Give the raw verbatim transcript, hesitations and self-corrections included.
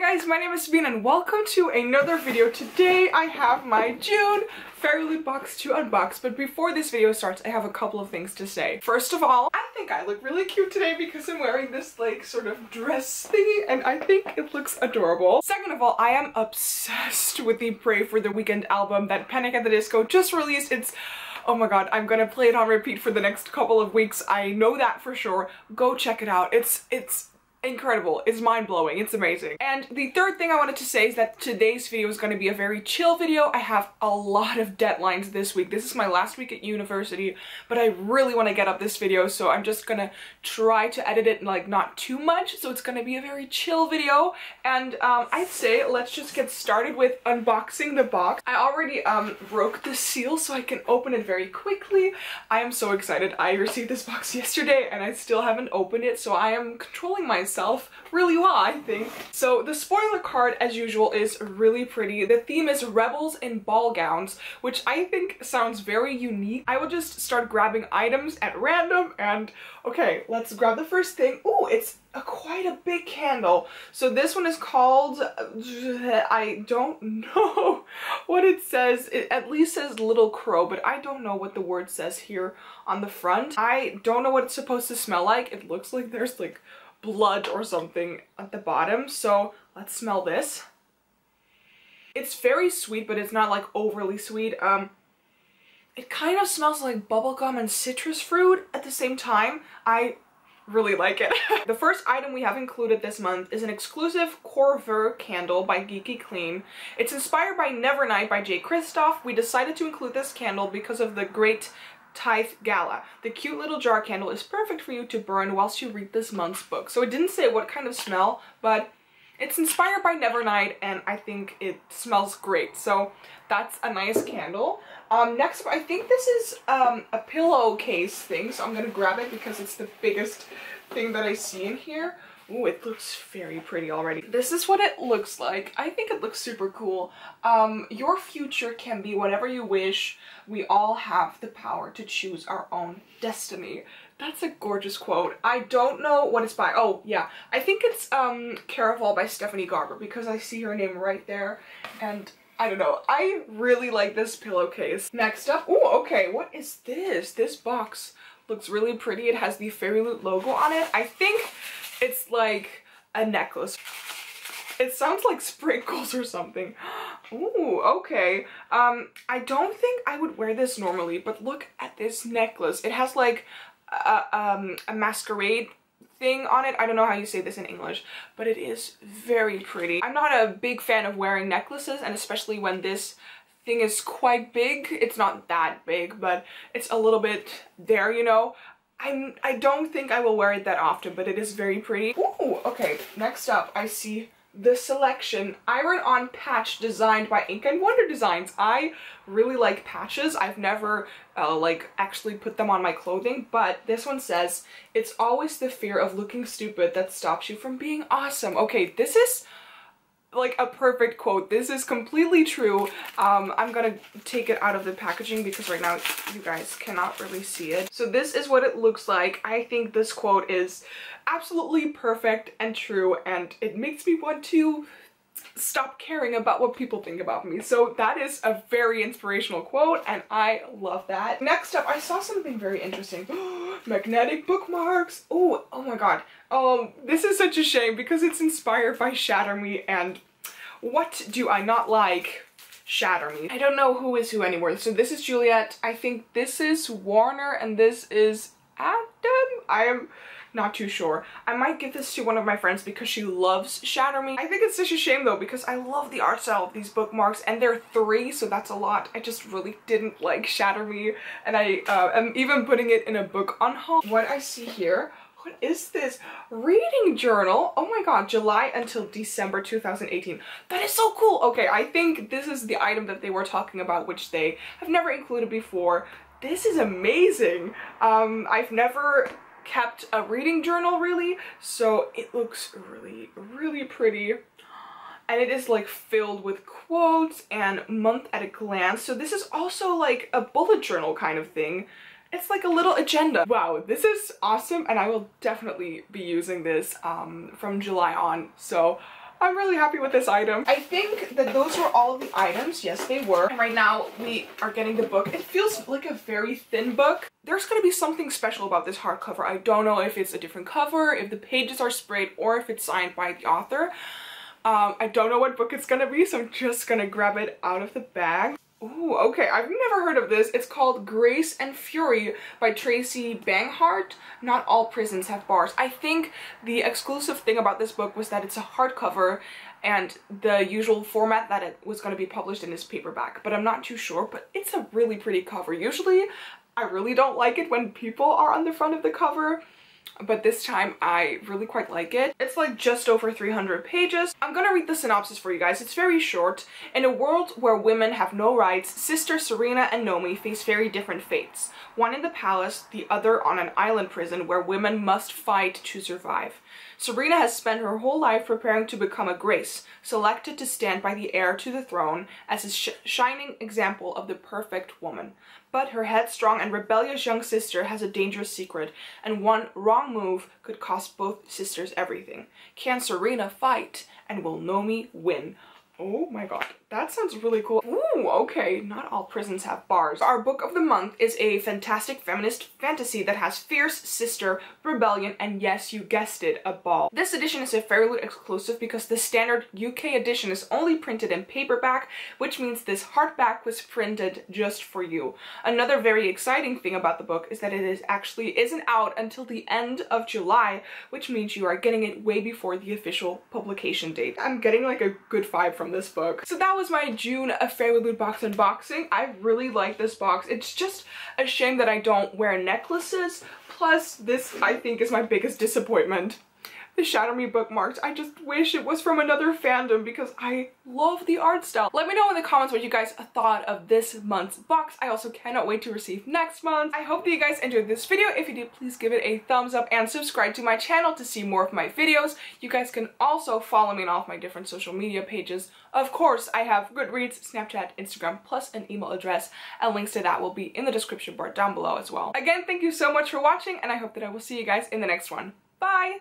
guys, my name is Sabine and welcome to another video. Today I have my June Fairyloot box to unbox, but before this video starts I have a couple of things to say. First of all, I think I look really cute today because I'm wearing this like sort of dress thingy and I think it looks adorable. Second of all, I am obsessed with the Pray for the Weekend album that Panic at the Disco just released. It's oh my god, I'm gonna play it on repeat for the next couple of weeks. I know that for sure. Go check it out. It's it's incredible. It's mind-blowing. It's amazing. And the third thing I wanted to say is that today's video is going to be a very chill video. I have a lot of deadlines this week. This is my last week at university, but I really want to get up this video, so I'm just gonna try to edit it like not too much, so it's gonna be a very chill video. And um, I'd say let's just get started with unboxing the box. I already um, broke the seal so I can open it very quickly. I am so excited. I received this box yesterday and I still haven't opened it, so I am controlling myself Myself really well, I think. So the spoiler card, as usual, is really pretty. The theme is rebels in ball gowns, which I think sounds very unique. I will just start grabbing items at random and okay, let's grab the first thing. Ooh, it's a, quite a big candle. So this one is called, I don't know what it says. It at least says Little Crow, but I don't know what the word says here on the front. I don't know what it's supposed to smell like. It looks like there's like blood or something at the bottom, so let's smell this. It's very sweet, but it's not like overly sweet. Um, it kind of smells like bubblegum and citrus fruit at the same time. I really like it. The first item we have included this month is an exclusive Corvere candle by Geeky Clean. It's inspired by Nevernight by Jay Kristoff. We decided to include this candle because of the great Tithe Gala. The cute little jar candle is perfect for you to burn whilst you read this month's book. So it didn't say what kind of smell, but it's inspired by Nevernight and I think it smells great. So that's a nice candle. Um, next, I think this is um, a pillowcase thing, so I'm gonna grab it because it's the biggest thing that I see in here. Ooh, it looks very pretty already. This is what it looks like. I think it looks super cool. Um, your future can be whatever you wish. We all have the power to choose our own destiny. That's a gorgeous quote. I don't know what it's by. Oh, yeah. I think it's um, Caraval by Stephanie Garber because I see her name right there. And I don't know. I really like this pillowcase. Next up. Ooh, okay. What is this? This box looks really pretty. It has the Fairyloot logo on it. I think it's like a necklace. It sounds like sprinkles or something. Ooh, okay. Um, I don't think I would wear this normally, but look at this necklace. It has like a, um, a masquerade thing on it. I don't know how you say this in English, but it is very pretty. I'm not a big fan of wearing necklaces, and especially when this thing is quite big. It's not that big, but it's a little bit there, you know? I'm, I don't think I will wear it that often, but it is very pretty. Ooh, okay, next up I see the selection. Iron-on patch designed by Ink and Wonder Designs. I really like patches. I've never uh, like actually put them on my clothing, but this one says, it's always the fear of looking stupid that stops you from being awesome. Okay, this is like a perfect quote. This is completely true. Um, I'm gonna take it out of the packaging because right now you guys cannot really see it. So this is what it looks like. I think this quote is absolutely perfect and true, and it makes me want to stop caring about what people think about me. So that is a very inspirational quote and I love that. Next up, I saw something very interesting. Magnetic bookmarks. Oh, oh my god. Um, this is such a shame because it's inspired by Shatter Me, and what do I not like? Shatter Me. I don't know who is who anymore. So this is Juliet. I think this is Warner and this is Adam. I am not too sure. I might give this to one of my friends because she loves Shatter Me. I think it's such a shame though because I love the art style of these bookmarks, and they're three, so that's a lot. I just really didn't like Shatter Me, and I uh, am even putting it in a book on haul. What I see here, what is this? Reading journal? Oh my god, July until December two thousand eighteen. That is so cool! Okay, I think this is the item that they were talking about, which they have never included before. This is amazing! Um, I've never kept a reading journal really, so it looks really really pretty, and it is like filled with quotes and month at a glance. So this is also like a bullet journal kind of thing. It's like a little agenda. Wow, this is awesome, and I will definitely be using this um, from July on, so I'm really happy with this item. I think that those were all of the items. Yes, they were. And right now we are getting the book. It feels like a very thin book. There's gonna be something special about this hardcover. I don't know if it's a different cover, if the pages are sprayed, or if it's signed by the author. Um, I don't know what book it's gonna be, so I'm just gonna grab it out of the bag. Ooh, okay, I've never heard of this. It's called Grace and Fury by Tracy Banghart. Not all prisons have bars. I think the exclusive thing about this book was that it's a hardcover and the usual format that it was going to be published in is paperback, but I'm not too sure, but it's a really pretty cover. Usually, I really don't like it when people are on the front of the cover, but this time I really quite like it. It's like just over three hundred pages. I'm gonna read the synopsis for you guys. It's very short. In a world where women have no rights, sisters Serena and Nomi face very different fates. One in the palace, the other on an island prison where women must fight to survive. Serena has spent her whole life preparing to become a Grace, selected to stand by the heir to the throne as a sh shining example of the perfect woman. But her headstrong and rebellious young sister has a dangerous secret, and one wrong move could cost both sisters everything. Can Serena fight, and will Nomi win? Oh my god, that sounds really cool. Ooh, okay, not all prisons have bars. Our book of the month is a fantastic feminist fantasy that has fierce sister, rebellion, and yes, you guessed it, a ball. This edition is a Fairyloot exclusive because the standard U K edition is only printed in paperback, which means this hardback was printed just for you. Another very exciting thing about the book is that it is actually isn't out until the end of July, which means you are getting it way before the official publication date. I'm getting like a good vibe from this book. So that was my June Fairyloot box unboxing. I really like this box. It's just a shame that I don't wear necklaces. Plus, this I think is my biggest disappointment. The Shatter Me bookmarks. I just wish it was from another fandom because I love the art style. Let me know in the comments what you guys thought of this month's box. I also cannot wait to receive next month. I hope that you guys enjoyed this video. If you did, please give it a thumbs up and subscribe to my channel to see more of my videos. You guys can also follow me on all of my different social media pages. Of course, I have Goodreads, Snapchat, Instagram, plus an email address, and links to that will be in the description bar down below as well. Again, thank you so much for watching, and I hope that I will see you guys in the next one. Bye!